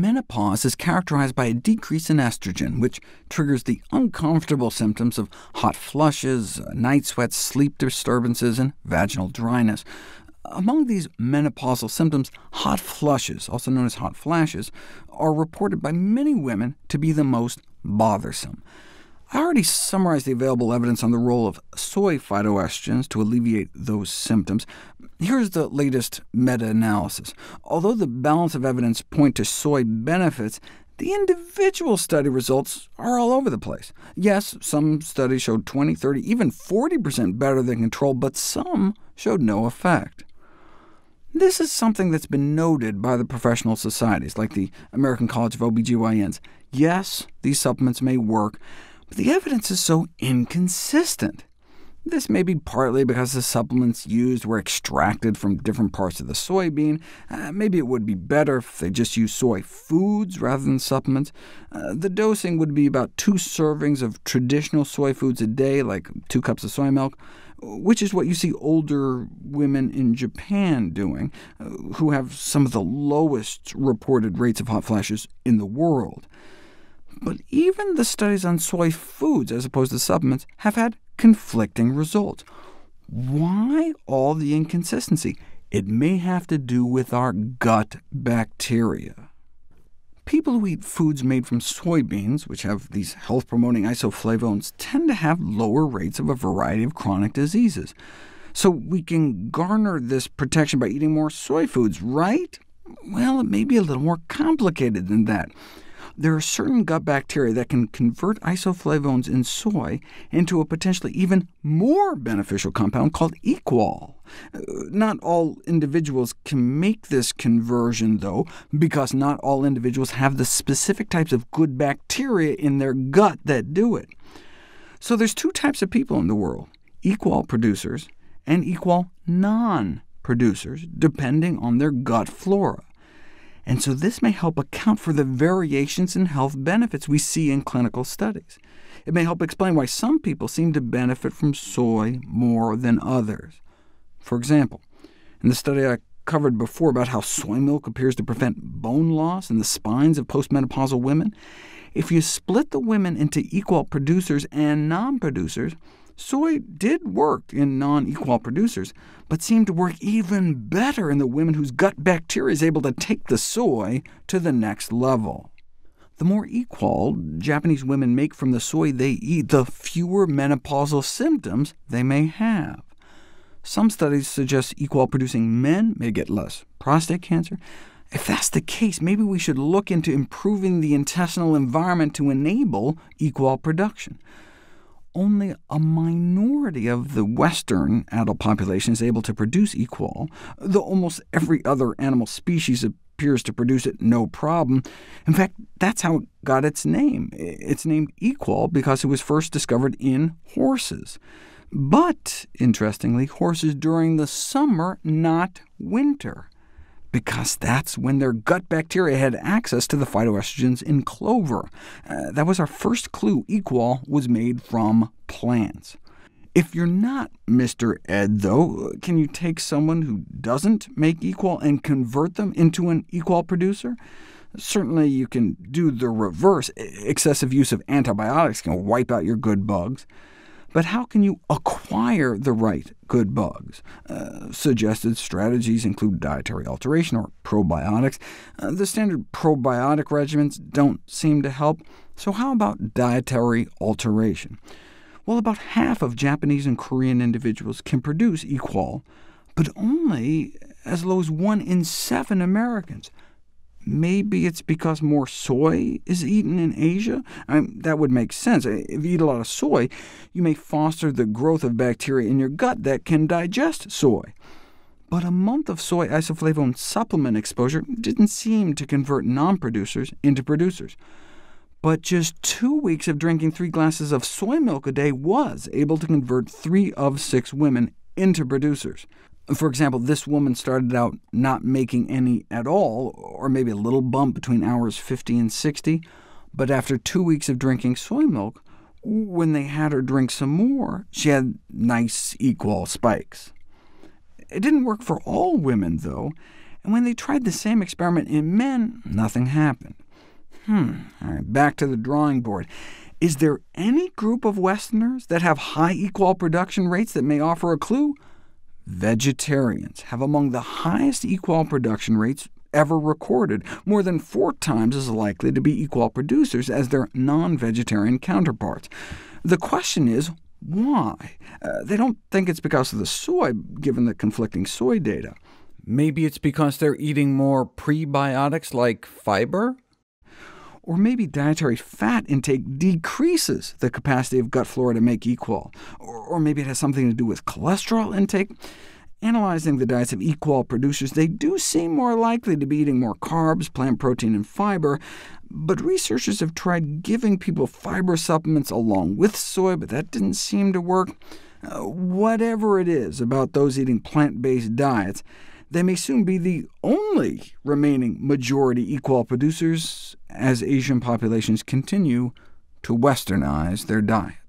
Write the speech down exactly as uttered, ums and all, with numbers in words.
Menopause is characterized by a decrease in estrogen, which triggers the uncomfortable symptoms of hot flushes, night sweats, sleep disturbances, and vaginal dryness. Among these menopausal symptoms, hot flushes, also known as hot flashes, are reported by many women to be the most bothersome. I already summarized the available evidence on the role of soy phytoestrogens to alleviate those symptoms. Here's the latest meta-analysis. Although the balance of evidence point to soy benefits, the individual study results are all over the place. Yes, some studies showed twenty, thirty, even forty percent better than control, but some showed no effect. This is something that's been noted by the professional societies, like the American College of O B G Y Ns. Yes, these supplements may work, but the evidence is so inconsistent. This may be partly because the supplements used were extracted from different parts of the soybean. Uh, maybe it would be better if they just used soy foods rather than supplements. Uh, the dosing would be about two servings of traditional soy foods a day, like two cups of soy milk, which is what you see older women in Japan doing, uh, who have some of the lowest reported rates of hot flashes in the world. But even the studies on soy foods, as opposed to supplements, have had conflicting results. Why all the inconsistency? It may have to do with our gut bacteria. People who eat foods made from soybeans, which have these health-promoting isoflavones, tend to have lower rates of a variety of chronic diseases. So we can garner this protection by eating more soy foods, right? Well, it may be a little more complicated than that. There are certain gut bacteria that can convert isoflavones in soy into a potentially even more beneficial compound called equol. Not all individuals can make this conversion, though, because not all individuals have the specific types of good bacteria in their gut that do it. So there's two types of people in the world, equol producers and equol non-producers, depending on their gut flora. And so this may help account for the variations in health benefits we see in clinical studies. It may help explain why some people seem to benefit from soy more than others. For example, in the study I covered before about how soy milk appears to prevent bone loss in the spines of postmenopausal women, if you split the women into equol producers and non-producers, soy did work in non-equol producers, but seemed to work even better in the women whose gut bacteria is able to take the soy to the next level. The more equol Japanese women make from the soy they eat, the fewer menopausal symptoms they may have. Some studies suggest equol-producing men may get less prostate cancer. If that's the case, maybe we should look into improving the intestinal environment to enable equol production. Only a minority of the Western adult population is able to produce equol, though almost every other animal species appears to produce it no problem. In fact, that's how it got its name. It's named equol because it was first discovered in horses. But, interestingly, horses during the summer, not winter, because that's when their gut bacteria had access to the phytoestrogens in clover. Uh, that was our first clue equol was made from plants. If you're not Mister Ed, though, can you take someone who doesn't make equol and convert them into an equol producer? Certainly you can do the reverse. Excessive use of antibiotics can wipe out your good bugs. But how can you acquire the right good bugs? Uh, suggested strategies include dietary alteration or probiotics. Uh, the standard probiotic regimens don't seem to help, so how about dietary alteration? Well, about half of Japanese and Korean individuals can produce equol, but only as low as one in seven Americans. Maybe it's because more soy is eaten in Asia? I mean, that would make sense. If you eat a lot of soy, you may foster the growth of bacteria in your gut that can digest soy. But a month of soy isoflavone supplement exposure didn't seem to convert non-producers into producers. But just two weeks of drinking three glasses of soy milk a day was able to convert three of six women into producers. For example, this woman started out not making any at all, or maybe a little bump between hours fifty and sixty, but after two weeks of drinking soy milk, when they had her drink some more, she had nice equol spikes. It didn't work for all women, though, And when they tried the same experiment in men, nothing happened. Hmm, all right, back to the drawing board. Is there any group of Westerners that have high equol production rates that may offer a clue? Vegetarians have among the highest equol production rates ever recorded, more than four times as likely to be equol producers as their non-vegetarian counterparts. The question is, why? Uh, they don't think it's because of the soy, given the conflicting soy data. Maybe it's because they're eating more prebiotics like fiber? Or maybe dietary fat intake decreases the capacity of gut flora to make equol. Or, or maybe it has something to do with cholesterol intake. Analyzing the diets of equol producers, they do seem more likely to be eating more carbs, plant protein, and fiber, but researchers have tried giving people fiber supplements along with soy, but that didn't seem to work. Uh, whatever it is about those eating plant-based diets, they may soon be the only remaining majority equol producers as Asian populations continue to westernize their diet.